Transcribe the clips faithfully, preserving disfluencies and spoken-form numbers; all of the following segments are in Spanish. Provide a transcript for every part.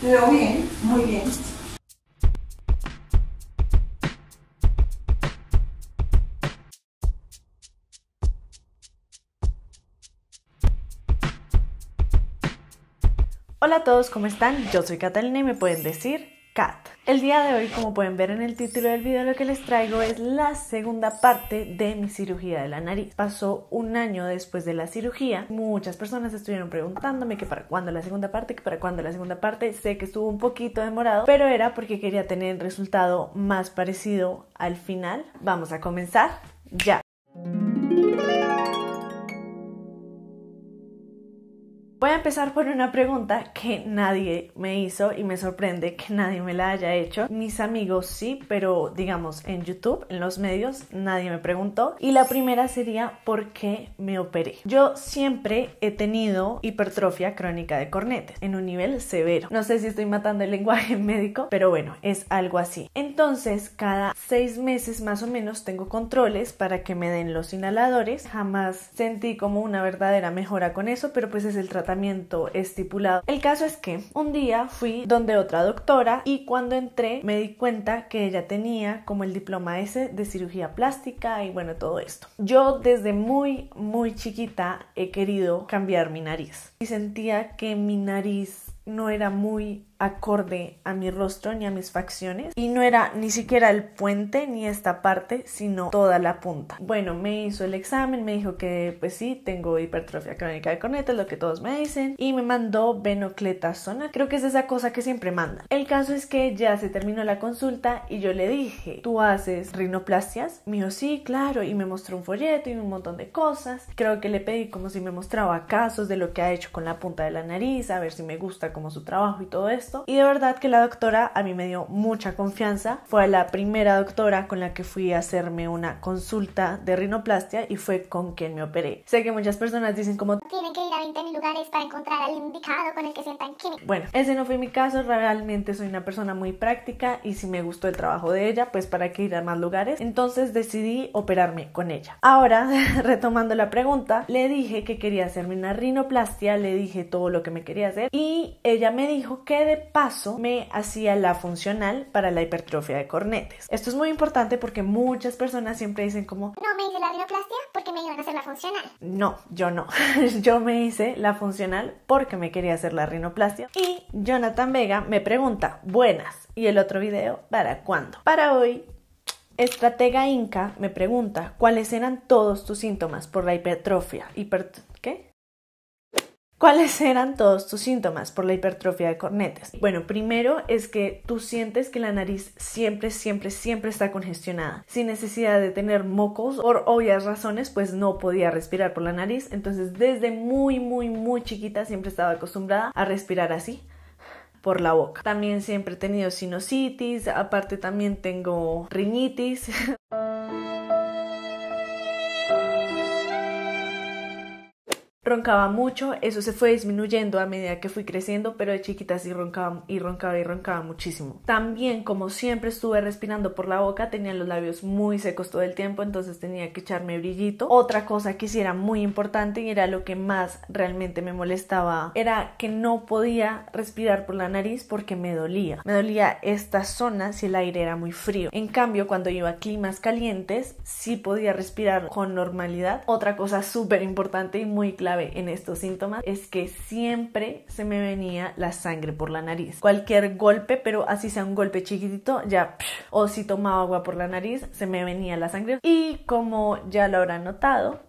Pero bien, muy bien. Hola a todos, ¿cómo están? Yo soy Catalina y me pueden decir Cat. El día de hoy, como pueden ver en el título del video, lo que les traigo es la segunda parte de mi cirugía de la nariz. Pasó un año después de la cirugía. Muchas personas estuvieron preguntándome que para cuándo la segunda parte, que para cuándo la segunda parte. Sé que estuvo un poquito demorado, pero era porque quería tener el resultado más parecido al final. Vamos a comenzar ya. Voy a empezar por una pregunta que nadie me hizo y me sorprende que nadie me la haya hecho. Mis amigos sí, pero digamos en YouTube, en los medios, nadie me preguntó. Y la primera sería, ¿por qué me operé? Yo siempre he tenido hipertrofia crónica de cornetes en un nivel severo. No sé si estoy matando el lenguaje médico, pero bueno, es algo así. Entonces, cada seis meses más o menos tengo controles para que me den los inhaladores. Jamás sentí como una verdadera mejora con eso, pero pues es el tratamiento estipulado. El caso es que un día fui donde otra doctora y cuando entré me di cuenta que ella tenía como el diploma ese de cirugía plástica y bueno, todo esto. Yo desde muy muy chiquita he querido cambiar mi nariz y sentía que mi nariz no era muy acorde a mi rostro ni a mis facciones y no era ni siquiera el puente ni esta parte sino toda la punta. Bueno, me hizo el examen, me dijo que pues sí, tengo hipertrofia crónica de cornetas, lo que todos me dicen, y me mandó venocletazona, creo que es esa cosa que siempre mandan. El caso es que ya se terminó la consulta y yo le dije, ¿tú haces rinoplastias? Me dijo, sí, claro, y me mostró un folleto y un montón de cosas. Creo que le pedí como si me mostraba casos de lo que ha hecho con la punta de la nariz, a ver si me gusta como su trabajo y todo esto. Y de verdad que la doctora a mí me dio mucha confianza. Fue la primera doctora con la que fui a hacerme una consulta de rinoplastia y fue con quien me operé. Sé que muchas personas dicen como tienen que ir a veinte mil lugares para encontrar al indicado con el que sientan química. Bueno, ese no fue mi caso. Realmente soy una persona muy práctica y si me gustó el trabajo de ella, pues para qué ir a más lugares. Entonces decidí operarme con ella. Ahora, retomando la pregunta, le dije que quería hacerme una rinoplastia, le dije todo lo que me quería hacer y ella me dijo que de paso me hacía la funcional para la hipertrofia de cornetes. Esto es muy importante porque muchas personas siempre dicen como no me hice la rinoplastia porque me iban a hacer la funcional. No, yo no. Yo me hice la funcional porque me quería hacer la rinoplastia. Y Jonathan Vega me pregunta, buenas, ¿y el otro video para cuándo? Para hoy. Estratega Inca me pregunta, ¿cuáles eran todos tus síntomas por la hipertrofia? Hiper... ¿Qué? ¿Cuáles eran todos tus síntomas por la hipertrofia de cornetes? Bueno, primero es que tú sientes que la nariz siempre, siempre, siempre está congestionada. Sin necesidad de tener mocos, por obvias razones, pues no podía respirar por la nariz. Entonces, desde muy, muy, muy chiquita siempre estaba acostumbrada a respirar así, por la boca. También siempre he tenido sinusitis, aparte también tengo rinitis. Roncaba mucho, eso se fue disminuyendo a medida que fui creciendo, pero de chiquita sí roncaba y roncaba y roncaba muchísimo. También, como siempre estuve respirando por la boca, tenía los labios muy secos todo el tiempo, entonces tenía que echarme brillito. Otra cosa que sí era muy importante y era lo que más realmente me molestaba, era que no podía respirar por la nariz porque me dolía. Me dolía esta zona si el aire era muy frío. En cambio, cuando iba a climas calientes, sí podía respirar con normalidad. Otra cosa súper importante y muy clave en estos síntomas es que siempre se me venía la sangre por la nariz. Cualquier golpe, pero así sea un golpe chiquitito, ya psh, o si tomaba agua por la nariz, se me venía la sangre. Y como ya lo habrán notado,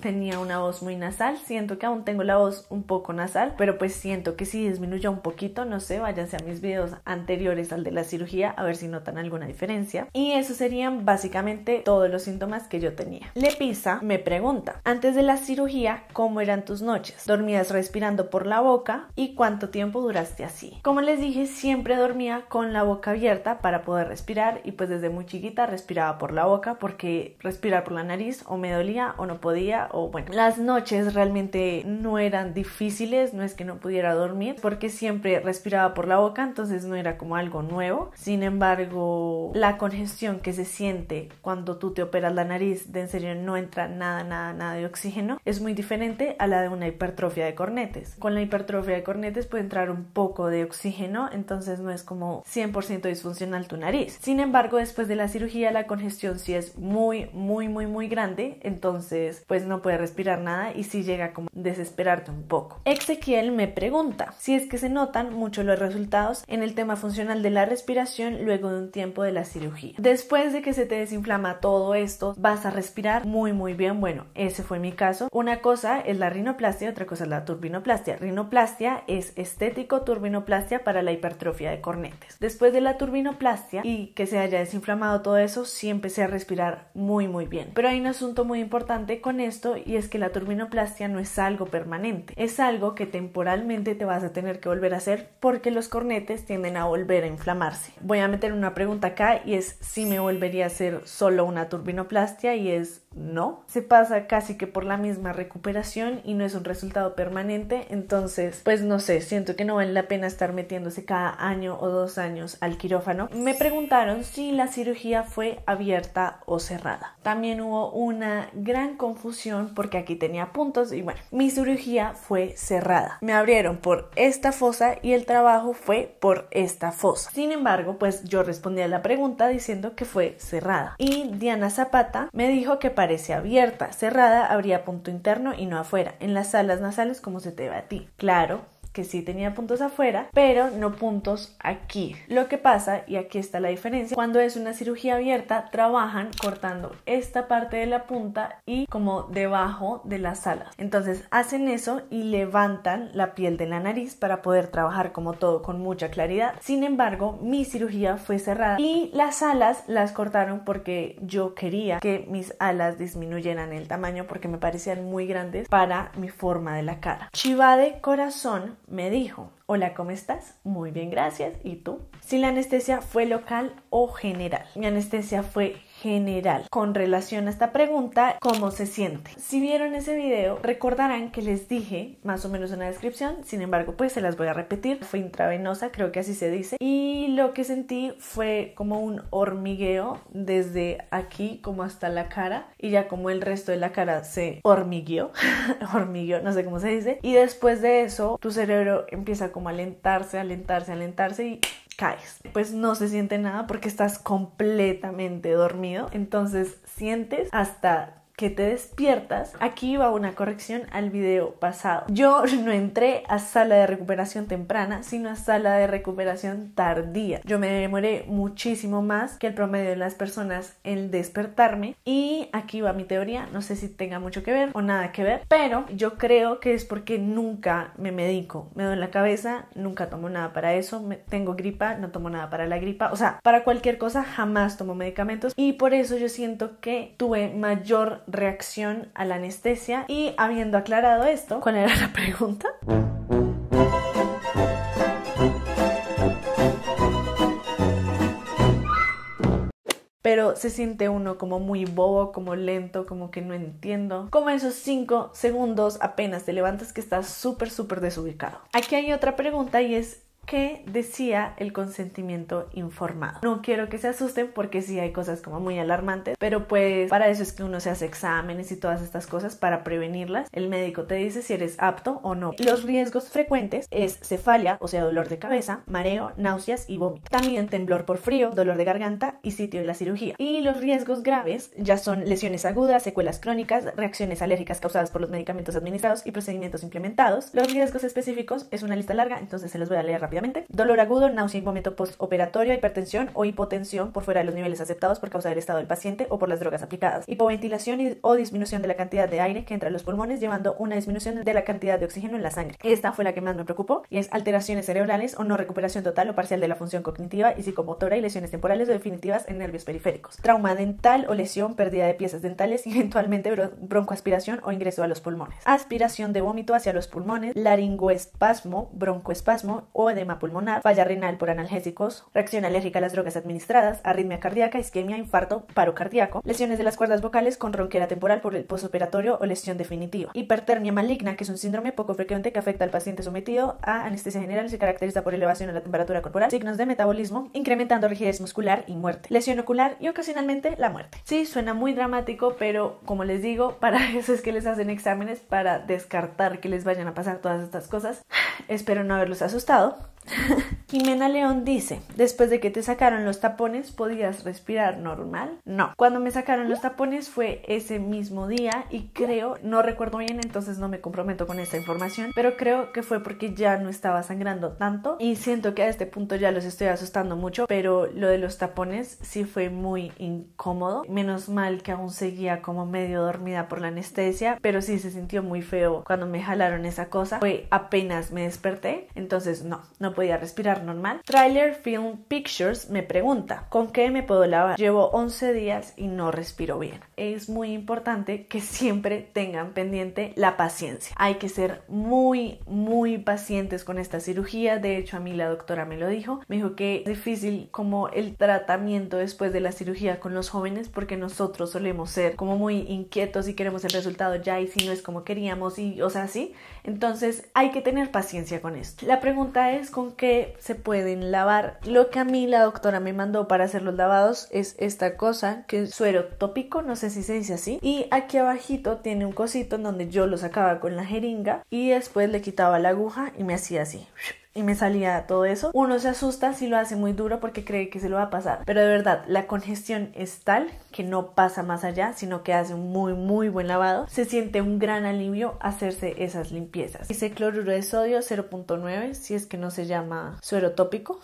tenía una voz muy nasal. Siento que aún tengo la voz un poco nasal, pero pues siento que sí disminuye un poquito. No sé, váyanse a mis videos anteriores al de la cirugía a ver si notan alguna diferencia. Y eso serían básicamente todos los síntomas que yo tenía. Lepisa me pregunta, antes de la cirugía, ¿cómo eran tus noches? ¿Dormías respirando por la boca? ¿Y cuánto tiempo duraste así? Como les dije, siempre dormía con la boca abierta para poder respirar y pues desde muy chiquita respiraba por la boca porque respirar por la nariz o me dolía o no podía podía, o bueno, las noches realmente no eran difíciles, no es que no pudiera dormir porque siempre respiraba por la boca, entonces no era como algo nuevo. Sin embargo, la congestión que se siente cuando tú te operas la nariz, de en serio no entra nada, nada, nada de oxígeno, es muy diferente a la de una hipertrofia de cornetes. Con la hipertrofia de cornetes puede entrar un poco de oxígeno, entonces no es como cien por ciento disfuncional tu nariz. Sin embargo, después de la cirugía la congestión sí es muy, muy, muy, muy grande, entonces pues no puede respirar nada y sí llega como desesperarte un poco. Ezequiel me pregunta si es que se notan mucho los resultados en el tema funcional de la respiración luego de un tiempo de la cirugía. Después de que se te desinflama todo esto, vas a respirar muy, muy bien. Bueno, ese fue mi caso. Una cosa es la rinoplastia, otra cosa es la turbinoplastia. Rinoplastia es estético, turbinoplastia para la hipertrofia de cornetes. Después de la turbinoplastia y que se haya desinflamado todo eso, sí empecé a respirar muy, muy bien. Pero hay un asunto muy importante con esto, y es que la turbinoplastia no es algo permanente, es algo que temporalmente te vas a tener que volver a hacer porque los cornetes tienden a volver a inflamarse. Voy a meter una pregunta acá y es si me volvería a hacer solo una turbinoplastia, y es no. Se pasa casi que por la misma recuperación y no es un resultado permanente, entonces pues no sé, siento que no vale la pena estar metiéndose cada año o dos años al quirófano. Me preguntaron si la cirugía fue abierta o cerrada. También hubo una gran confusión porque aquí tenía puntos y bueno, mi cirugía fue cerrada. Me abrieron por esta fosa y el trabajo fue por esta fosa. Sin embargo, pues yo respondí a la pregunta diciendo que fue cerrada. Y Diana Zapata me dijo que parece abierta, cerrada habría punto interno y no afuera, en las salas nasales como se te va a ti. Claro que sí tenía puntos afuera, pero no puntos aquí. Lo que pasa, y aquí está la diferencia, cuando es una cirugía abierta trabajan cortando esta parte de la punta y como debajo de las alas. Entonces hacen eso y levantan la piel de la nariz para poder trabajar como todo con mucha claridad. Sin embargo, mi cirugía fue cerrada y las alas las cortaron porque yo quería que mis alas disminuyeran el tamaño porque me parecían muy grandes para mi forma de la cara. Chiva de Corazón me dijo: hola, ¿cómo estás? Muy bien, gracias. ¿Y tú? Si la anestesia fue local o general. Mi anestesia fue general. Con relación a esta pregunta, ¿cómo se siente? Si vieron ese video, recordarán que les dije más o menos una descripción, sin embargo, pues se las voy a repetir. Fue intravenosa, creo que así se dice, y lo que sentí fue como un hormigueo desde aquí como hasta la cara, y ya como el resto de la cara se hormigueó, hormigueó, no sé cómo se dice, y después de eso, tu cerebro empieza como a alentarse, alentarse, alentarse y caes. Pues no se siente nada porque estás completamente dormido, entonces sientes hasta que te despiertas. Aquí va una corrección al video pasado. Yo no entré a sala de recuperación temprana, sino a sala de recuperación tardía. Yo me demoré muchísimo más que el promedio de las personas en despertarme, y aquí va mi teoría, no sé si tenga mucho que ver o nada que ver, pero yo creo que es porque nunca me medico. Me duele la cabeza, nunca tomo nada para eso, me, tengo gripa, no tomo nada para la gripa, o sea, para cualquier cosa jamás tomo medicamentos, y por eso yo siento que tuve mayor reacción a la anestesia. Y habiendo aclarado esto, ¿cuál era la pregunta? Pero se siente uno como muy bobo, como lento, como que no entiendo, como esos cinco segundos apenas te levantas que estás súper súper desubicado. Aquí hay otra pregunta y es: ¿qué decía el consentimiento informado? No quiero que se asusten porque sí hay cosas como muy alarmantes, pero pues para eso es que uno se hace exámenes y todas estas cosas para prevenirlas. El médico te dice si eres apto o no. Los riesgos frecuentes es cefalia, o sea dolor de cabeza, mareo, náuseas y vómito. También temblor por frío, dolor de garganta y sitio de la cirugía. Y los riesgos graves ya son lesiones agudas, secuelas crónicas, reacciones alérgicas causadas por los medicamentos administrados y procedimientos implementados. Los riesgos específicos es una lista larga, entonces se los voy a leer rápido. Dolor agudo, náusea y vómito postoperatorio, hipertensión o hipotensión por fuera de los niveles aceptados por causa del estado del paciente o por las drogas aplicadas, hipoventilación y, o disminución de la cantidad de aire que entra a los pulmones llevando una disminución de la cantidad de oxígeno en la sangre. Esta fue la que más me preocupó, y es alteraciones cerebrales o no recuperación total o parcial de la función cognitiva y psicomotora y lesiones temporales o definitivas en nervios periféricos, trauma dental o lesión, pérdida de piezas dentales y eventualmente broncoaspiración o ingreso a los pulmones, aspiración de vómito hacia los pulmones, laringoespasmo, broncoespasmo o de edema pulmonar, falla renal por analgésicos, reacción alérgica a las drogas administradas, arritmia cardíaca, isquemia, infarto, paro cardíaco, lesiones de las cuerdas vocales con ronquera temporal por el posoperatorio o lesión definitiva, hipertermia maligna, que es un síndrome poco frecuente que afecta al paciente sometido a anestesia general y se caracteriza por elevación a la temperatura corporal, signos de metabolismo, incrementando rigidez muscular y muerte, lesión ocular y ocasionalmente la muerte. Sí, suena muy dramático, pero como les digo, para eso es que les hacen exámenes, para descartar que les vayan a pasar todas estas cosas. Espero no haberlos asustado. Jimena León dice: después de que te sacaron los tapones, ¿podías respirar normal? No. Cuando me sacaron los tapones fue ese mismo día y creo, no recuerdo bien, entonces no me comprometo con esta información, pero creo que fue porque ya no estaba sangrando tanto y siento que a este punto ya los estoy asustando mucho, pero lo de los tapones sí fue muy incómodo. Menos mal que aún seguía como medio dormida por la anestesia, pero sí se sintió muy feo cuando me jalaron esa cosa. Fue apenas me desperté, entonces no, no podía respirar normal. Trailer Film Pictures me pregunta: ¿con qué me puedo lavar? Llevo once días y no respiro bien. Es muy importante que siempre tengan pendiente la paciencia. Hay que ser muy, muy pacientes con esta cirugía. De hecho, a mí la doctora me lo dijo. Me dijo que es difícil como el tratamiento después de la cirugía con los jóvenes, porque nosotros solemos ser como muy inquietos y queremos el resultado ya, y si no es como queríamos, y o sea, sí. Entonces hay que tener paciencia con esto. La pregunta es: ¿con que se pueden lavar? Lo que a mí la doctora me mandó para hacer los lavados es esta cosa que es suero tópico, no sé si se dice así, y aquí abajito tiene un cosito en donde yo lo sacaba con la jeringa y después le quitaba la aguja y me hacía así y me salía todo eso. Uno se asusta si lo hace muy duro porque cree que se lo va a pasar, pero de verdad la congestión es tal que no pasa más allá, sino que hace un muy muy buen lavado. Se siente un gran alivio hacerse esas limpiezas. Dice cloruro de sodio cero punto nueve, si es que no se llama suero tópico.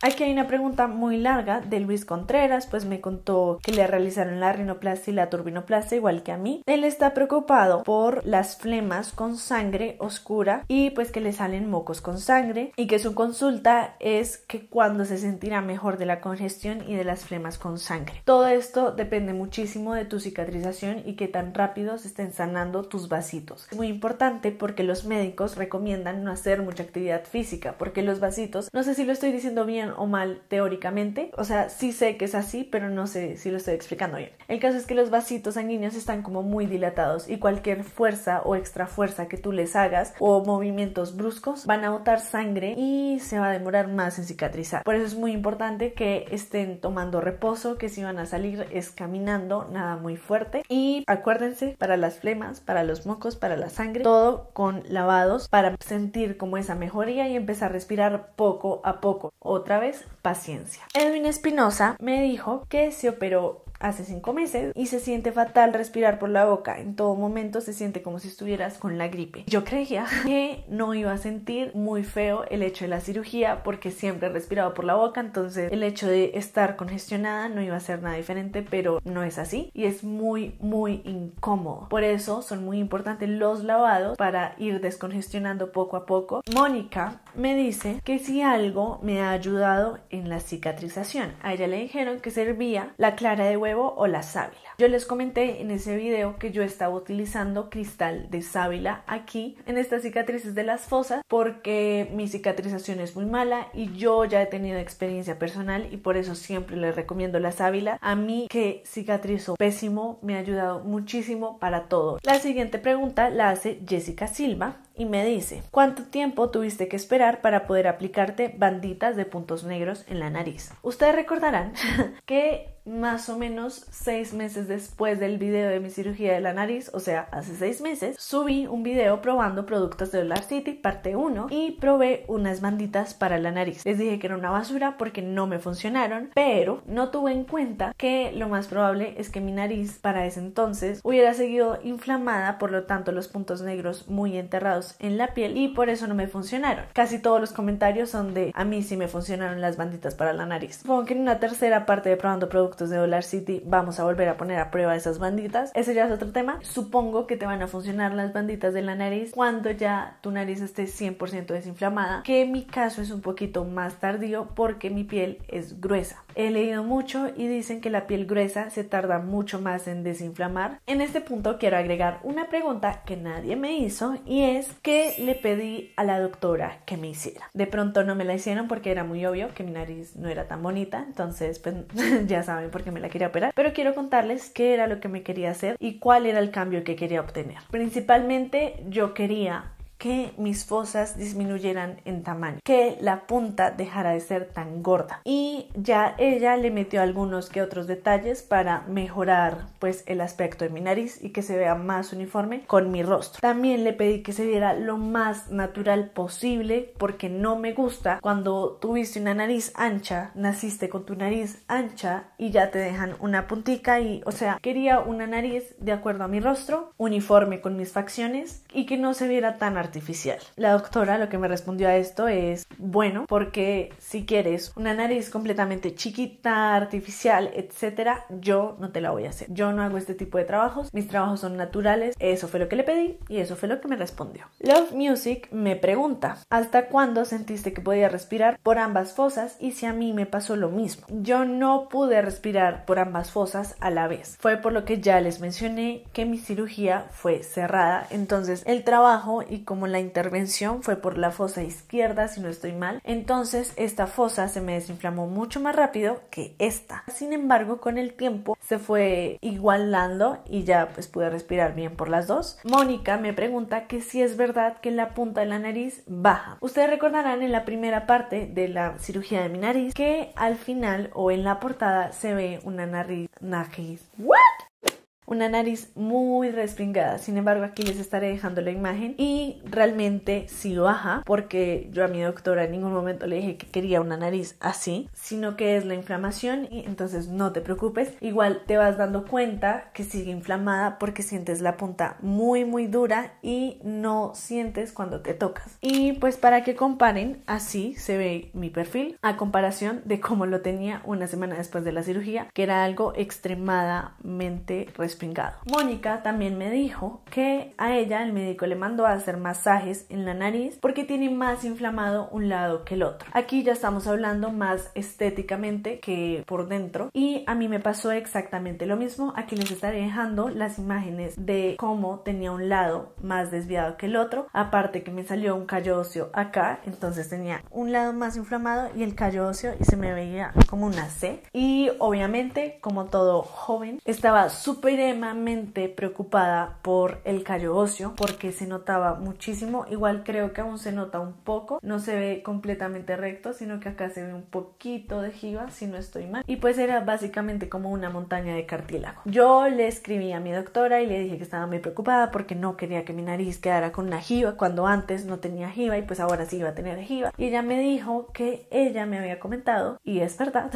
Aquí hay una pregunta muy larga de Luis Contreras, pues me contó que le realizaron la rinoplastia y la turbinoplastia igual que a mí. Él está preocupado por las flemas con sangre oscura y pues que le salen mocos con sangre, y que su consulta es que cuándo se sentirá mejor de la congestión y de las flemas con sangre. Todo esto depende muchísimo de tu cicatrización y qué tan rápido se estén sanando tus vasitos. Es muy importante porque los médicos recomiendan no hacer mucha actividad física, porque los vasitos, no sé si lo estoy diciendo bien o mal teóricamente, o sea, sí sé que es así, pero no sé si lo estoy explicando bien. El caso es que los vasitos sanguíneos están como muy dilatados y cualquier fuerza o extra fuerza que tú les hagas o movimientos bruscos van a botar sangre y se va a demorar más en cicatrizar. Por eso es muy importante que estén tomando reposo, que si van a salir es caminando, nada muy fuerte, y acuérdense, para las flemas, para los mocos, para la sangre, todo con lavados para sentir como esa mejoría y empezar a respirar poco a poco. Otra vez, paciencia. Edwin Espinosa me dijo que se operó hace cinco meses y se siente fatal respirar por la boca. En todo momento se siente como si estuvieras con la gripe. Yo creía que no iba a sentir muy feo el hecho de la cirugía porque siempre respiraba por la boca, entonces el hecho de estar congestionada no iba a ser nada diferente, pero no es así y es muy muy incómodo. Por eso son muy importantes los lavados para ir descongestionando poco a poco. Mónica me dice que si algo me ha ayudado en la cicatrización. A ella le dijeron que servía la clara de huevo o la sábila. Yo les comenté en ese video que yo estaba utilizando cristal de sábila aquí en estas cicatrices de las fosas porque mi cicatrización es muy mala y yo ya he tenido experiencia personal y por eso siempre les recomiendo la sábila. A mí, que cicatrizo pésimo, me ha ayudado muchísimo para todo. La siguiente pregunta la hace Jessica Silva y me dice: ¿cuánto tiempo tuviste que esperar para poder aplicarte banditas de puntos negros en la nariz? Ustedes recordarán que más o menos seis meses después del video de mi cirugía de la nariz, o sea, hace seis meses, subí un video probando productos de Dollar City parte uno y probé unas banditas para la nariz. Les dije que era una basura porque no me funcionaron, pero no tuve en cuenta que lo más probable es que mi nariz para ese entonces hubiera seguido inflamada, por lo tanto los puntos negros muy enterrados en la piel y por eso no me funcionaron. Casi todos los comentarios son de: a mí sí me funcionaron las banditas para la nariz. Supongo que en una tercera parte de probando productos productos de Dollar City, vamos a volver a poner a prueba esas banditas. Ese ya es otro tema. Supongo que te van a funcionar las banditas de la nariz cuando ya tu nariz esté cien por ciento desinflamada, que en mi caso es un poquito más tardío porque mi piel es gruesa. He leído mucho y dicen que la piel gruesa se tarda mucho más en desinflamar. En este punto quiero agregar una pregunta que nadie me hizo, y es que le pedí a la doctora que me hiciera. De pronto no me la hicieron porque era muy obvio que mi nariz no era tan bonita, entonces pues ya saben por qué me la quería operar, pero quiero contarles qué era lo que me quería hacer y cuál era el cambio que quería obtener. Principalmente yo quería que mis fosas disminuyeran en tamaño, que la punta dejara de ser tan gorda, y ya ella le metió algunos que otros detalles para mejorar pues el aspecto de mi nariz y que se vea más uniforme con mi rostro. También le pedí que se viera lo más natural posible porque no me gusta cuando tuviste una nariz ancha, naciste con tu nariz ancha y ya te dejan una puntica, y o sea, quería una nariz de acuerdo a mi rostro, uniforme con mis facciones y que no se viera tan artificial artificial. La doctora lo que me respondió a esto es, bueno, porque si quieres una nariz completamente chiquita, artificial, etcétera, yo no te la voy a hacer. Yo no hago este tipo de trabajos, mis trabajos son naturales. Eso fue lo que le pedí y eso fue lo que me respondió. Love Music me pregunta, ¿hasta cuándo sentiste que podía respirar por ambas fosas y si a mí me pasó lo mismo? Yo no pude respirar por ambas fosas a la vez. Fue por lo que ya les mencioné que mi cirugía fue cerrada, entonces el trabajo y como la intervención fue por la fosa izquierda, si no estoy mal, entonces esta fosa se me desinflamó mucho más rápido que esta. Sin embargo, con el tiempo se fue igualando y ya pues pude respirar bien por las dos. Mónica me pregunta que si es verdad que la punta de la nariz baja. Ustedes recordarán en la primera parte de la cirugía de mi nariz que al final o en la portada se ve una nariz... nariz... ¿What? Una nariz muy respingada. Sin embargo, aquí les estaré dejando la imagen y realmente sí baja, porque yo a mi doctora en ningún momento le dije que quería una nariz así, sino que es la inflamación, y entonces no te preocupes. Igual te vas dando cuenta que sigue inflamada porque sientes la punta muy muy dura y no sientes cuando te tocas. Y pues para que comparen, así se ve mi perfil a comparación de cómo lo tenía una semana después de la cirugía, que era algo extremadamente respingado. Mónica también me dijo que a ella el médico le mandó a hacer masajes en la nariz porque tiene más inflamado un lado que el otro. Aquí ya estamos hablando más estéticamente que por dentro, y a mí me pasó exactamente lo mismo. Aquí les estaré dejando las imágenes de cómo tenía un lado más desviado que el otro, aparte que me salió un callo óseo acá, entonces tenía un lado más inflamado y el callo óseo, y se me veía como una ce. Y obviamente, como todo joven, estaba súper extremadamente preocupada por el callo óseo porque se notaba muchísimo. Igual creo que aún se nota un poco, no se ve completamente recto, sino que acá se ve un poquito de jiba, si no estoy mal, y pues era básicamente como una montaña de cartílago. Yo le escribí a mi doctora y le dije que estaba muy preocupada porque no quería que mi nariz quedara con una jiba cuando antes no tenía jiba y pues ahora sí iba a tener jiba, y ella me dijo que ella me había comentado, y es verdad,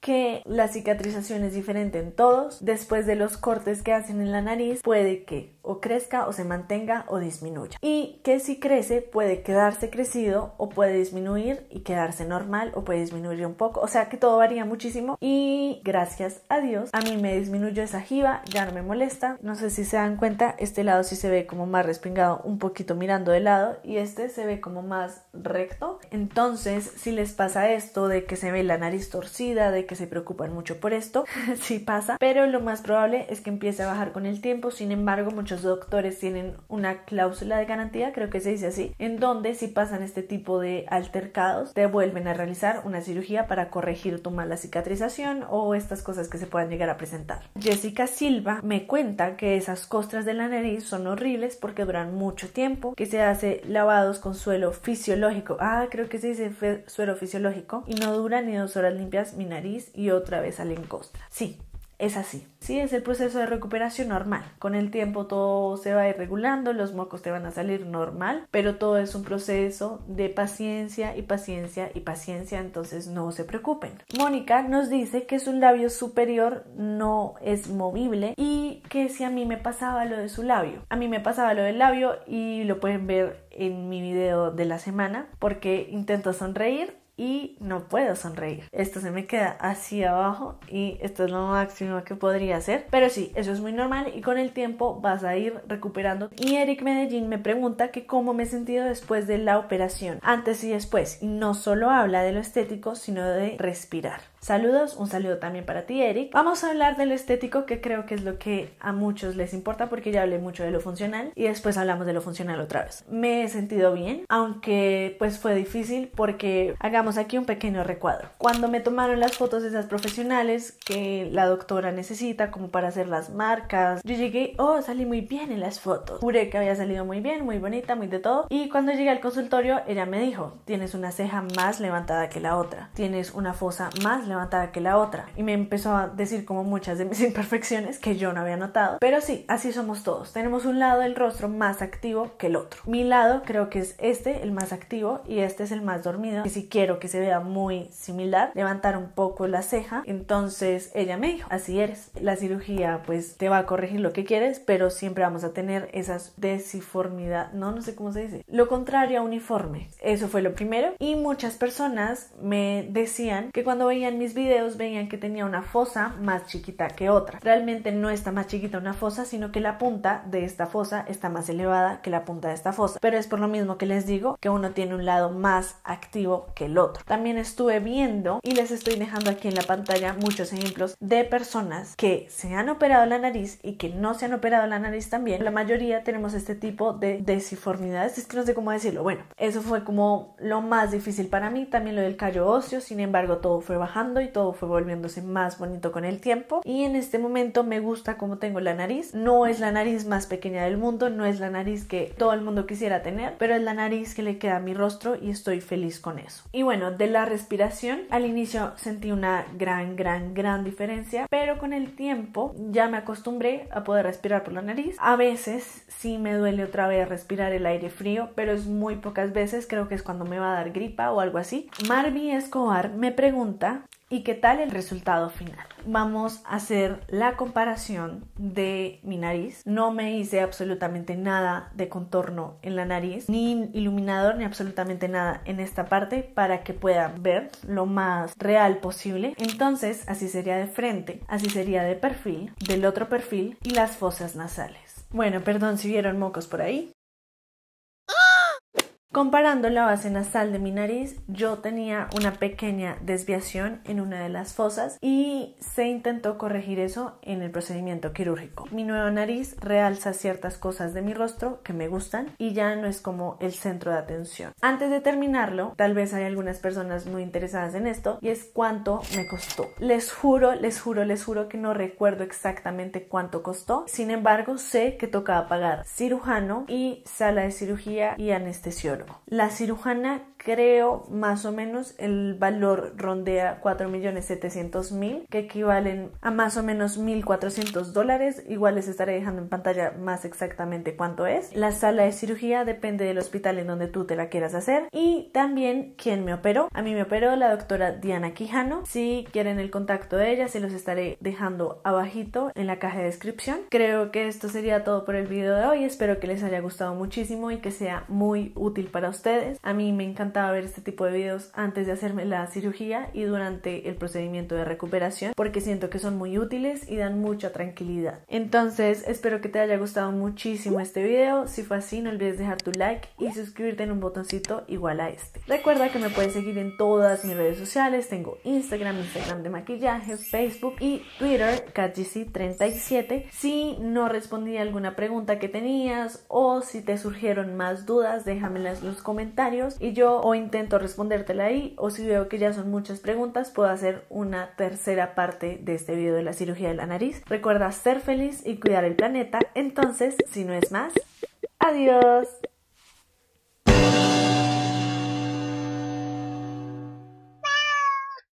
que la cicatrización es diferente en todos. Después de los cortes que hacen en la nariz puede que o crezca o se mantenga o disminuya, y que si crece puede quedarse crecido o puede disminuir y quedarse normal o puede disminuir un poco, o sea que todo varía muchísimo. Y gracias a Dios a mí me disminuyó esa jiba, ya no me molesta. No sé si se dan cuenta, este lado sí se ve como más respingado, un poquito mirando de lado, y este se ve como más recto. Entonces si les pasa esto de que se ve la nariz torcida, de que se preocupan mucho por esto, sí pasa, pero lo más probable es que empiece a bajar con el tiempo. Sin embargo, muchos doctores tienen una cláusula de garantía, creo que se dice así, en donde si pasan este tipo de altercados te vuelven a realizar una cirugía para corregir tu mala cicatrización o estas cosas que se puedan llegar a presentar. Jessica Silva me cuenta que esas costras de la nariz son horribles porque duran mucho tiempo, que se hace lavados con suelo fisiológico, ah creo que se dice suelo fisiológico, y no dura ni dos horas limpias mi nariz y otra vez salen costras. Sí, es así. Sí, es el proceso de recuperación normal. Con el tiempo todo se va a ir regulando, los mocos te van a salir normal, pero todo es un proceso de paciencia y paciencia y paciencia, entonces no se preocupen. Mónica nos dice que su labio superior no es movible y que si a mí me pasaba lo de su labio. A mí me pasaba lo del labio y lo pueden ver en mi video de la semana porque intento sonreír y no puedo sonreír. Esto se me queda así abajo y esto es lo máximo que podría hacer. Pero sí, eso es muy normal y con el tiempo vas a ir recuperando. Y Eric Medellín me pregunta que cómo me he sentido después de la operación, antes y después. Y no solo habla de lo estético, sino de respirar. Saludos, un saludo también para ti, Eric. Vamos a hablar de lo estético, que creo que es lo que a muchos les importa, porque ya hablé mucho de lo funcional y después hablamos de lo funcional otra vez. Me he sentido bien, aunque pues fue difícil, porque hagamos aquí un pequeño recuadro. Cuando me tomaron las fotos de esas profesionales que la doctora necesita como para hacer las marcas, yo llegué, oh, salí muy bien en las fotos. Juré que había salido muy bien, muy bonita, muy de todo. Y cuando llegué al consultorio, ella me dijo, tienes una ceja más levantada que la otra, tienes una fosa más levantada que la otra, y me empezó a decir como muchas de mis imperfecciones que yo no había notado. Pero sí, así somos todos, tenemos un lado del rostro más activo que el otro. Mi lado creo que es este, el más activo, y este es el más dormido, y si quiero que se vea muy similar, levantar un poco la ceja. Entonces ella me dijo, así eres, la cirugía pues te va a corregir lo que quieres, pero siempre vamos a tener esas desiformidad, no, no sé cómo se dice, lo contrario a uniforme. Eso fue lo primero. Y muchas personas me decían que cuando veían mis videos veían que tenía una fosa más chiquita que otra. Realmente no está más chiquita una fosa, sino que la punta de esta fosa está más elevada que la punta de esta fosa, pero es por lo mismo que les digo que uno tiene un lado más activo que el otro. También estuve viendo y les estoy dejando aquí en la pantalla muchos ejemplos de personas que se han operado la nariz y que no se han operado la nariz también. La mayoría tenemos este tipo de desiformidades, es que no sé cómo decirlo. Bueno, eso fue como lo más difícil para mí, también lo del callo óseo. Sin embargo, todo fue bajando y todo fue volviéndose más bonito con el tiempo, y en este momento me gusta cómo tengo la nariz. No es la nariz más pequeña del mundo, no es la nariz que todo el mundo quisiera tener, pero es la nariz que le queda a mi rostro y estoy feliz con eso. Y bueno, de la respiración, al inicio sentí una gran, gran, gran diferencia, pero con el tiempo ya me acostumbré a poder respirar por la nariz. A veces sí me duele otra vez respirar el aire frío, pero es muy pocas veces, creo que es cuando me va a dar gripa o algo así. Marvy Escobar me pregunta, ¿y qué tal el resultado final? Vamos a hacer la comparación de mi nariz. No me hice absolutamente nada de contorno en la nariz, ni iluminador, ni absolutamente nada en esta parte, para que puedan ver lo más real posible. Entonces, así sería de frente, así sería de perfil, del otro perfil y las fosas nasales. Bueno, perdón si vieron mocos por ahí. Comparando la base nasal de mi nariz, yo tenía una pequeña desviación en una de las fosas y se intentó corregir eso en el procedimiento quirúrgico. Mi nueva nariz realza ciertas cosas de mi rostro que me gustan y ya no es como el centro de atención. Antes de terminarlo, tal vez hay algunas personas muy interesadas en esto, y es cuánto me costó. Les juro, les juro, les juro que no recuerdo exactamente cuánto costó. Sin embargo, sé que tocaba pagar cirujano y sala de cirugía y anestesiólogo. La cirujana, creo más o menos el valor rondea cuatro millones setecientos mil, que equivalen a más o menos mil cuatrocientos dólares. Igual les estaré dejando en pantalla más exactamente cuánto es. La sala de cirugía depende del hospital en donde tú te la quieras hacer, y también quién me operó. A mí me operó la doctora Diana Quijano. Si quieren el contacto de ella, se los estaré dejando abajito en la caja de descripción. Creo que esto sería todo por el video de hoy. Espero que les haya gustado muchísimo y que sea muy útil para ustedes. A mí me encantaba ver este tipo de videos antes de hacerme la cirugía y durante el procedimiento de recuperación, porque siento que son muy útiles y dan mucha tranquilidad. Entonces, espero que te haya gustado muchísimo este video. Si fue así, no olvides dejar tu like y suscribirte en un botoncito igual a este. Recuerda que me puedes seguir en todas mis redes sociales. Tengo Instagram, Instagram de maquillaje, Facebook y Twitter, Cat G C treinta y siete. Si no respondí a alguna pregunta que tenías o si te surgieron más dudas, déjamela los comentarios y yo o intento respondértela ahí, o si veo que ya son muchas preguntas, puedo hacer una tercera parte de este video de la cirugía de la nariz. Recuerda ser feliz y cuidar el planeta. Entonces, si no es más, adiós.